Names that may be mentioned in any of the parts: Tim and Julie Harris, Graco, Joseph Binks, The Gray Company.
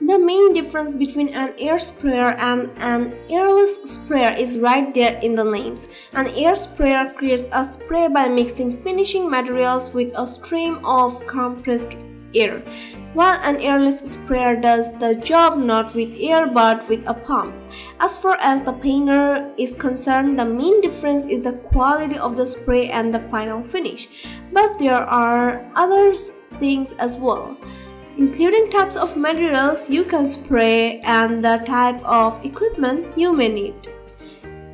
The main difference between an air sprayer and an airless sprayer is right there in the names. An air sprayer creates a spray by mixing finishing materials with a stream of compressed air, while an airless sprayer does the job not with air but with a pump. As far as the painter is concerned, the main difference is the quality of the spray and the final finish. But there are other things as well, including types of materials you can spray and the type of equipment you may need.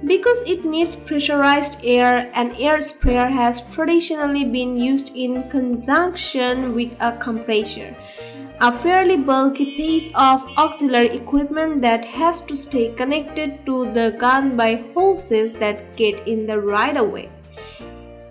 Because it needs pressurized air, an air sprayer has traditionally been used in conjunction with a compressor, a fairly bulky piece of auxiliary equipment that has to stay connected to the gun by hoses that get in the right-of-way.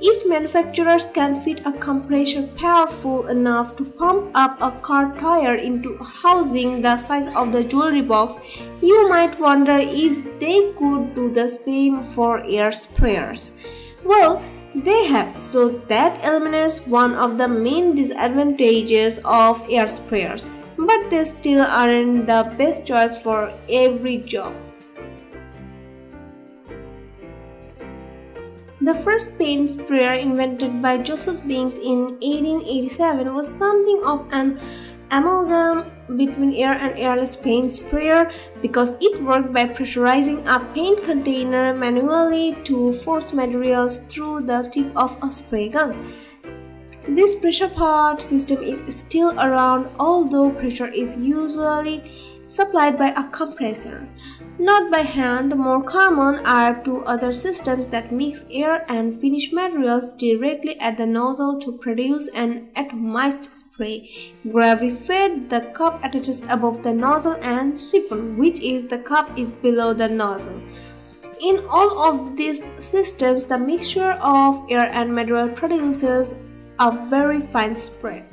If manufacturers can fit a compressor powerful enough to pump up a car tire into housing the size of the jewelry box, you might wonder if they could do the same for air sprayers. Well, they have, so that eliminates one of the main disadvantages of air sprayers, but they still aren't the best choice for every job. The first paint sprayer invented by Joseph Binks in 1887 was something of an amalgam between air and airless paint sprayer because it worked by pressurizing a paint container manually to force materials through the tip of a spray gun. This pressure pot system is still around, although pressure is usually supplied by a compressor, not by hand. More common are two other systems that mix air and finished materials directly at the nozzle to produce an atomized spray. Gravity-fed, the cup attaches above the nozzle, and siphon, which is the cup is below the nozzle. In all of these systems, the mixture of air and material produces a very fine spray.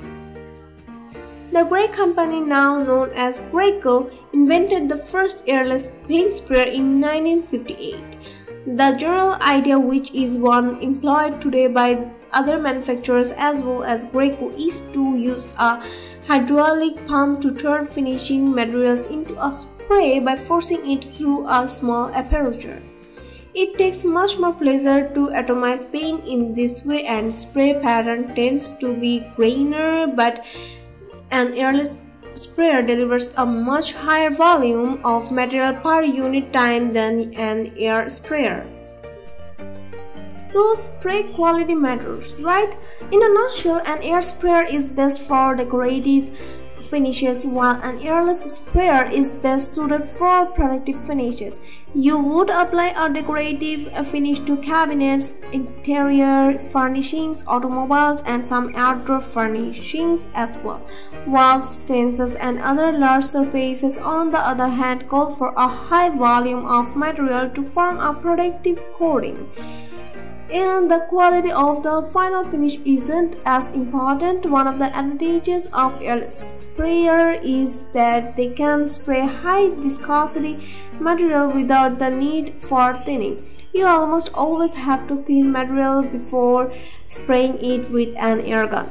The Gray Company, now known as Graco, invented the first airless paint sprayer in 1958. The general idea, which is one employed today by other manufacturers as well as Graco, is to use a hydraulic pump to turn finishing materials into a spray by forcing it through a small aperture. It takes much more pleasure to atomize paint in this way, and spray pattern tends to be grainer, but an airless sprayer delivers a much higher volume of material per unit time than an air sprayer. So spray quality matters, right? In a nutshell, an air sprayer is best for decorative finishes, while an airless sprayer is best suited for productive finishes. You would apply a decorative finish to cabinets, interior furnishings, automobiles, and some outdoor furnishings as well. Walls, fences, and other large surfaces, on the other hand, call for a high volume of material to form a productive coating, and the quality of the final finish isn't as important. One of the advantages of airless sprayer is that they can spray high viscosity material without the need for thinning. You almost always have to clean material before spraying it with an air gun.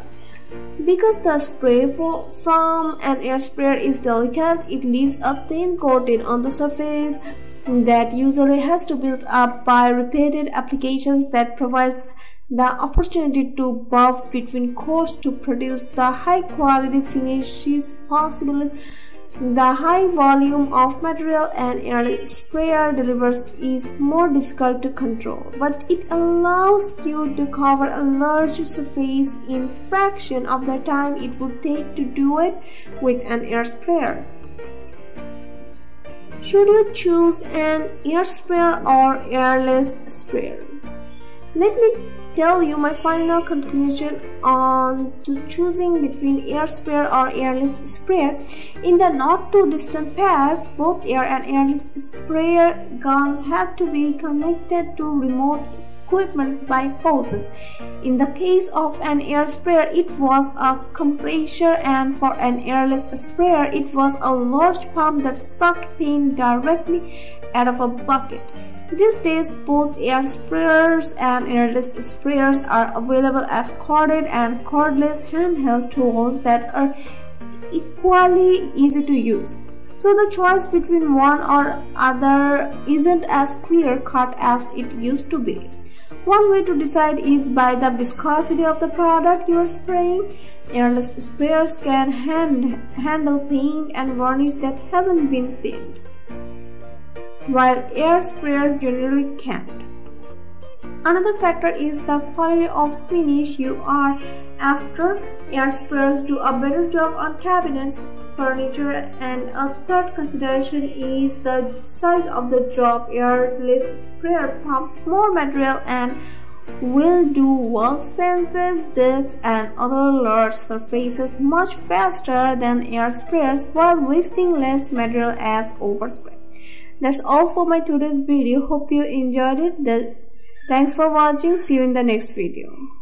Because the spray from an air sprayer is delicate, it leaves a thin coating on the surface that usually has to build up by repeated applications. That provides the opportunity to buff between coats to produce the high quality finishes possible. The high volume of material an airless sprayer delivers is more difficult to control, but it allows you to cover a large surface in a fraction of the time it would take to do it with an air sprayer. Should you choose an air sprayer or airless sprayer? Let me tell you my final conclusion on to choosing between air sprayer or airless sprayer. In the not too distant past, both air and airless sprayer guns had to be connected to remote equipment by hoses. In the case of an air sprayer, it was a compressor, and for an airless sprayer, it was a large pump that sucked paint directly out of a bucket. These days, both air sprayers and airless sprayers are available as corded and cordless handheld tools that are equally easy to use, so the choice between one or other isn't as clear-cut as it used to be. One way to decide is by the viscosity of the product you are spraying. Airless sprayers can handle paint and varnish that hasn't been thinned, while air sprayers generally can't. Another factor is the quality of finish you are after. Air sprayers do a better job on cabinets, furniture, and a third consideration is the size of the job. Airless sprayer pump more material and will do wall fences, decks, and other large surfaces much faster than air sprayers while wasting less material as overspray. That's all for my today's video. Hope you enjoyed it. Thanks for watching. See you in the next video.